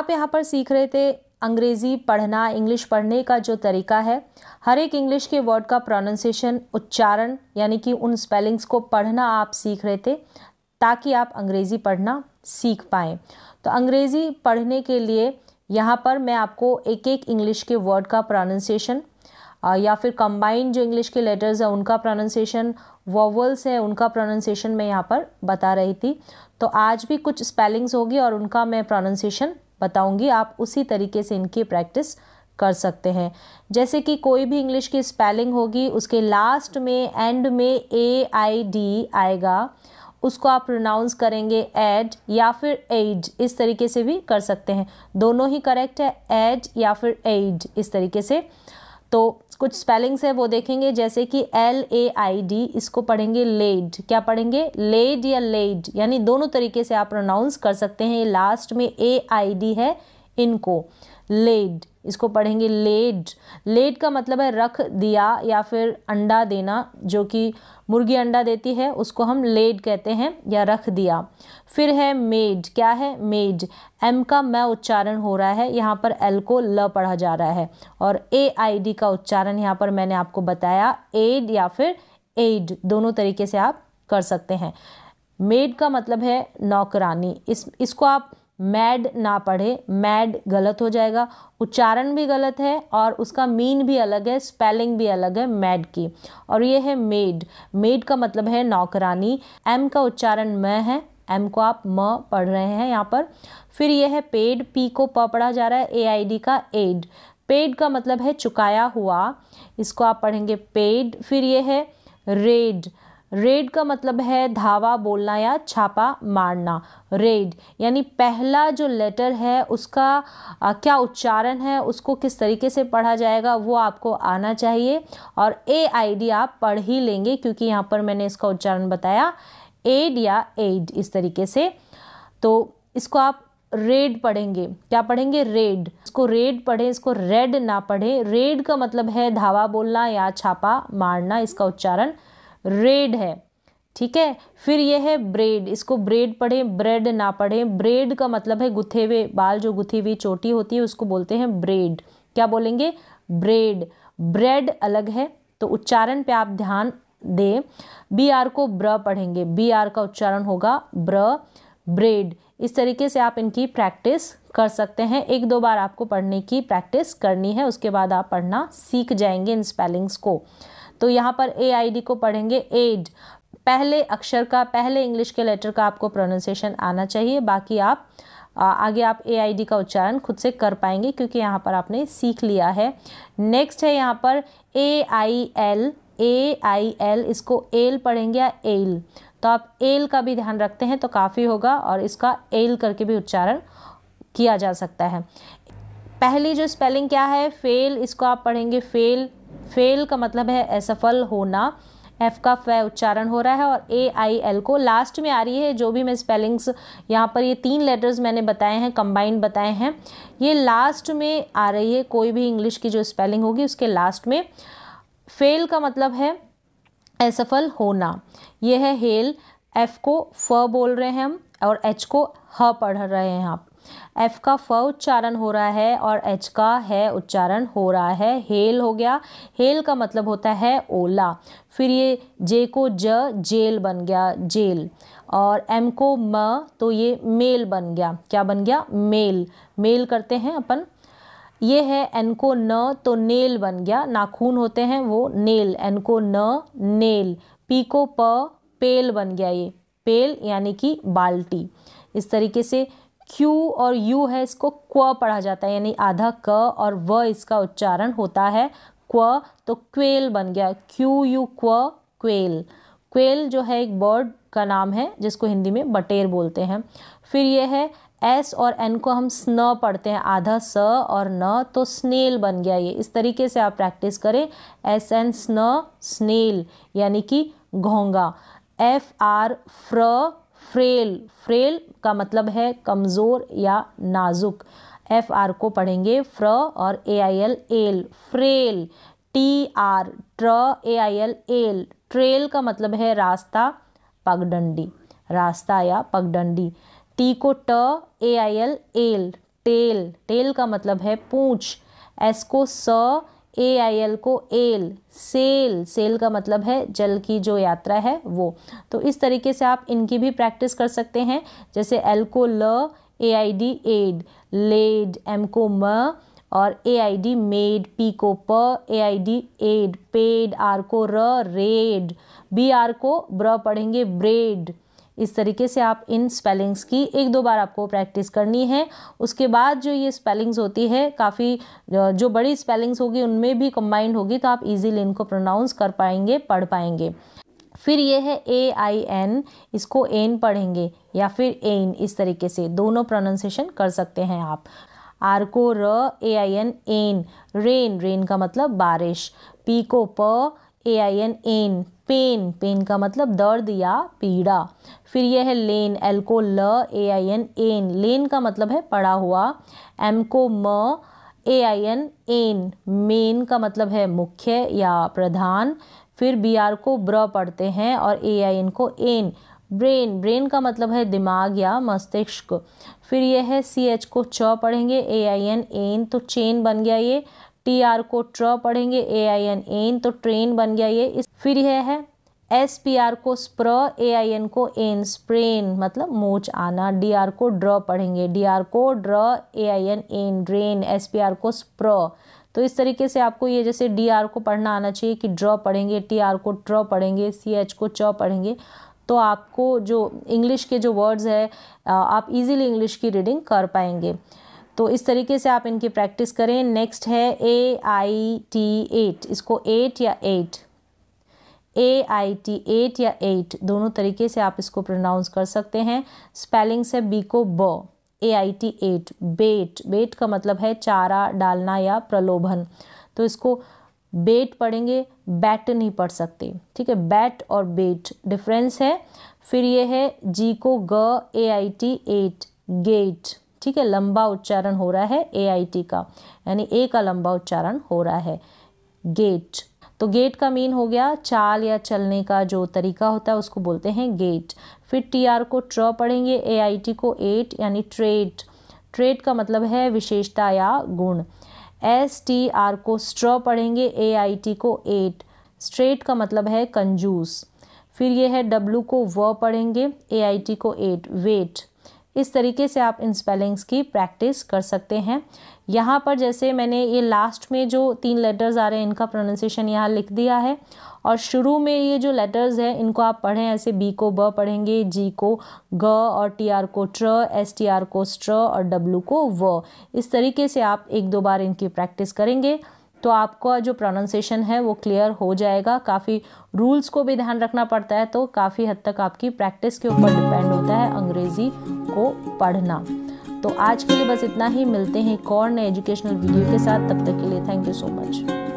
आप यहाँ पर सीख रहे थे अंग्रेज़ी पढ़ना, इंग्लिश पढ़ने का जो तरीका है, हर एक इंग्लिश के वर्ड का प्रोनाउंसिएशन, उच्चारण, यानी कि उन स्पेलिंग्स को पढ़ना आप सीख रहे थे ताकि आप अंग्रेज़ी पढ़ना सीख पाएँ। तो अंग्रेज़ी पढ़ने के लिए यहाँ पर मैं आपको एक एक इंग्लिश के वर्ड का प्रोनाउंसिएशन या फिर कंबाइंड जो इंग्लिश के लेटर्स हैं उनका प्रोनाउंसिएशन, वॉवल्स हैं उनका प्रोनाउंसिएशन मैं यहाँ पर बता रही थी। तो आज भी कुछ स्पेलिंग्स होगी और उनका मैं प्रोनाउंसिएशन बताऊंगी, आप उसी तरीके से इनकी प्रैक्टिस कर सकते हैं। जैसे कि कोई भी इंग्लिश की स्पेलिंग होगी उसके लास्ट में, एंड में AID आएगा, उसको आप प्रोनाउंस करेंगे एड या फिर एड, इस तरीके से भी कर सकते हैं, दोनों ही करेक्ट है, एड या फिर एड इस तरीके से। तो कुछ स्पेलिंग्स है वो देखेंगे, जैसे कि LAID, इसको पढ़ेंगे लेड, क्या पढ़ेंगे लेड या लेड, यानी दोनों तरीके से आप प्रोनाउंस कर सकते हैं। लास्ट में AID है, इनको लेड, इसको पढ़ेंगे लेड। लेड का मतलब है रख दिया या फिर अंडा देना, जो कि मुर्गी अंडा देती है उसको हम लेड कहते हैं या रख दिया। फिर है मेड, क्या है मेड, M का मैं उच्चारण हो रहा है, यहाँ पर L को ल पढ़ा जा रहा है, और AID का उच्चारण यहाँ पर मैंने आपको बताया एड या फिर एड, दोनों तरीके से आप कर सकते हैं। मेड का मतलब है नौकरानी, इसको आप मैड ना पढ़े, मैड गलत हो जाएगा, उच्चारण भी गलत है और उसका मीन भी अलग है, स्पेलिंग भी अलग है मैड की। और ये है मेड, मेड का मतलब है नौकरानी, M का उच्चारण म है, M को आप म पढ़ रहे हैं यहाँ पर। फिर ये है पेड, P को प पढ़ा जा रहा है, AID का एड, पेड का मतलब है चुकाया हुआ, इसको आप पढ़ेंगे पेड। फिर ये है रेड, रेड का मतलब है धावा बोलना या छापा मारना, रेड यानी पहला जो लेटर है उसका क्या उच्चारण है, उसको किस तरीके से पढ़ा जाएगा वो आपको आना चाहिए, और AID आप पढ़ ही लेंगे क्योंकि यहाँ पर मैंने इसका उच्चारण बताया एड या एड इस तरीके से। तो इसको आप रेड पढ़ेंगे, क्या पढ़ेंगे रेड, इसको रेड पढ़े, इसको रेड ना पढ़े, रेड का मतलब है धावा बोलना या छापा मारना, इसका उच्चारण रेड है, ठीक है। फिर यह है ब्रेड, इसको ब्रेड पढ़े, ब्रेड ना पढ़े, ब्रेड का मतलब है गुथे हुए बाल, जो गुथी हुई चोटी होती है उसको बोलते हैं ब्रेड, क्या बोलेंगे ब्रेड, ब्रेड अलग है, तो उच्चारण पे आप ध्यान दें। BR को ब्र पढ़ेंगे, BR का उच्चारण होगा ब्र, ब्रेड। इस तरीके से आप इनकी प्रैक्टिस कर सकते हैं, एक दो बार आपको पढ़ने की प्रैक्टिस करनी है, उसके बाद आप पढ़ना सीख जाएंगे इन स्पेलिंग्स को। तो यहाँ पर AID को पढ़ेंगे एड, पहले अक्षर का, पहले इंग्लिश के लेटर का आपको प्रोनाउंसिएशन आना चाहिए, बाकी आप आगे आप AID का उच्चारण खुद से कर पाएंगे क्योंकि यहाँ पर आपने सीख लिया है। नेक्स्ट है यहाँ पर AIL, AIL इसको एल पढ़ेंगे या एल, तो आप एल का भी ध्यान रखते हैं तो काफ़ी होगा, और इसका एल करके भी उच्चारण किया जा सकता है। पहली जो स्पेलिंग क्या है फेल, इसको आप पढ़ेंगे फेल, फेल का मतलब है असफल होना, F का फ उच्चारण हो रहा है, और AIL को लास्ट में आ रही है। जो भी मैं स्पेलिंग्स यहाँ पर ये तीन लेटर्स मैंने बताए हैं, कंबाइंड बताए हैं, ये लास्ट में आ रही है, कोई भी इंग्लिश की जो स्पेलिंग होगी उसके लास्ट में। फेल का मतलब है असफल होना, ये है हेल, F को फ बोल रहे हैं हम और H को ह पढ़ रहे हैं आप, F का फ उच्चारण हो रहा है और H का है उच्चारण हो रहा है, हेल हो गया। हेल का मतलब होता है ओला। फिर ये J को ज, जेल बन गया जेल, और M को म, तो ये मेल बन गया, क्या बन गया मेल, मेल करते हैं अपन। ये है N को न, तो नेल बन गया, नाखून होते हैं वो नेल, N को न नेल। P को प, पेल बन गया ये पेल, यानी कि बाल्टी इस तरीके से। Q और U है, इसको क्व पढ़ा जाता है, यानी आधा क और व इसका उच्चारण होता है क्व, तो क्वेल बन गया, QU क्व, क्वेल। क्वेल जो है एक बर्ड का नाम है जिसको हिंदी में बटेर बोलते हैं। फिर ये है S और N को हम स्न पढ़ते हैं, आधा स और न, तो स्नेल बन गया ये। इस तरीके से आप प्रैक्टिस करें, SN स्न, स्नेल यानी कि घोंगा। FR फ्र, फ्रेल, फ्रेल का मतलब है कमज़ोर या नाजुक, FR को पढ़ेंगे फ्र और AIL एल, फ्रेल। TR ट्र, AIL एल, ट्रेल का मतलब है रास्ता, पगडंडी, रास्ता या पगडंडी। T को ट, AIL एल, टेल, टेल का मतलब है पूँछ। एस को स, ए आई एल को एल, सेल, सेल का मतलब है जल की जो यात्रा है वो। तो इस तरीके से आप इनकी भी प्रैक्टिस कर सकते हैं। जैसे एल को ल, A I D aid, laid. M को म और A I D made. P को प, A I D aid, paid. R को र, रेड। बी आर को ब्र पढ़ेंगे, ब्रेड। इस तरीके से आप इन स्पेलिंग्स की एक दो बार आपको प्रैक्टिस करनी है। उसके बाद जो ये स्पेलिंग्स होती है, काफ़ी जो बड़ी स्पेलिंग्स होगी उनमें भी कंबाइंड होगी, तो आप इजीली इनको प्रोनाउंस कर पाएंगे, पढ़ पाएंगे। फिर ये है ए आई एन, इसको एन पढ़ेंगे या फिर एन, इस तरीके से दोनों प्रोनाउंसिएशन कर सकते हैं आप। आर को र, A I N N, rain, rain का मतलब बारिश। पी को प, A I N N, pain, pain का मतलब दर्द या पीड़ा। फिर यह है लेन, एल को ल, ए आई एन एन, लेन का मतलब है पड़ा हुआ। एम को म, A I N N, main का मतलब है मुख्य या प्रधान। फिर बी आर को ब्र पढ़ते हैं और ए आई एन को एन, ब्रेन, ब्रेन का मतलब है दिमाग या मस्तिष्क। फिर यह है सी एच को च पढ़ेंगे, ए आई एन एन, तो चेन बन गया ये। टी आर को ट्र पढ़ेंगे, ए आई एन एन, तो ट्रेन बन गया ये। फिर यह है एस पी आर को स्प्र, ए आई एन को एन, स्प्रेन मतलब मोच आना। डी आर को ड्र पढ़ेंगे, डी आर को ड्र, A I N N, drain. S P R को स्प्र। तो इस तरीके से आपको ये जैसे डी आर को पढ़ना आना चाहिए कि ड्र पढ़ेंगे, टी आर को ट्र पढ़ेंगे, सी एच को च पढ़ेंगे, तो आपको जो इंग्लिश के जो वर्ड्स है आप इजीली इंग्लिश की रीडिंग कर पाएंगे। तो इस तरीके से आप इनकी प्रैक्टिस करें। नेक्स्ट है ए आई टी एट, इसको एट या eight, A I T eight या एट, दोनों तरीके से आप इसको प्रोनाउंस कर सकते हैं। स्पेलिंग्स है बी को ब, ए आई टी एट, बेट, बेट का मतलब है चारा डालना या प्रलोभन, तो इसको बेट पढ़ेंगे, बैट नहीं पढ़ सकते, ठीक है, बैट और बेट डिफरेंस है। फिर ये है जी को ग, A I T eight, gate, ठीक है, लंबा उच्चारण हो रहा है ए आई टी का, यानी ए का लंबा उच्चारण हो रहा है, गेट। तो गेट का मीन हो गया चाल या चलने का जो तरीका होता है उसको बोलते हैं गेट। फिर टी आर को ट्र पढ़ेंगे, ए आई टी को एट यानी ट्रेट, ट्रेट का मतलब है विशेषता या गुण। एस टी आर को स्ट्र पढ़ेंगे, ए आई टी को एट, स्ट्रेट का मतलब है कंजूस। फिर ये है डब्लू को व पढ़ेंगे, ए आई टी को एट, वेट। इस तरीके से आप इन स्पेलिंग्स की प्रैक्टिस कर सकते हैं। यहाँ पर जैसे मैंने ये लास्ट में जो तीन लेटर्स आ रहे हैं इनका प्रोनाउंसिएशन यहाँ लिख दिया है, और शुरू में ये जो लेटर्स हैं इनको आप पढ़ें ऐसे, बी को ब पढ़ेंगे, जी को ग और टी आर को ट्र, एस टी आर को स्ट्र और डब्लू को व। इस तरीके से आप एक दो बार इनकी प्रैक्टिस करेंगे तो आपका जो प्रोनाउंसिएशन है वो क्लियर हो जाएगा। काफ़ी रूल्स को भी ध्यान रखना पड़ता है, तो काफ़ी हद तक आपकी प्रैक्टिस के ऊपर डिपेंड होता है अंग्रेज़ी को पढ़ना। तो आज के लिए बस इतना ही, मिलते हैं एक और नए एजुकेशनल वीडियो के साथ, तब तक के लिए थैंक यू सो मच।